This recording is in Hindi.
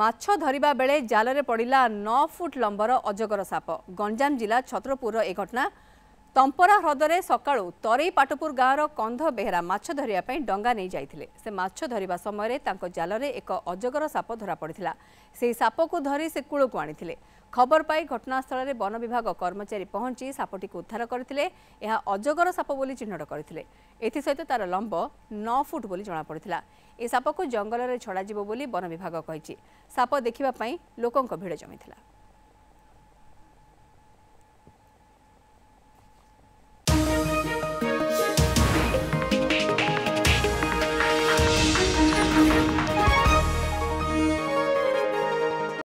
माछ धरिबा बेले जाल रे पड़िला 9 फुट लंबर अजगर साप। गंजाम जिला छत्रपुर ए घटना। तंपरा ह्रदर सकाळू तरई पाटपुर गाँवर कंध बेहरा माछ धरिया पई डंगा नहीं जाइथिले। से माछ धरिबा समय तांको जाल रे एक अजगर साप धरा पड़िथिला। सेही साप को धरी से कूळकु आनिथिले। खबर पाई घटनास्थल में वन विभाग कर्मचारी पहुंची सापटी को उद्धार करथिले। यह अजगर साप बोली चिन्हट करथिले। एथि सहित तार लंब 9 फुट बोली जना पड़िथिला। ए साप को जंगल रे छड़ा जीव बोली वन विभाग कहिछि। साप देखिबा पई लोकंक भिड़ जमिथिला।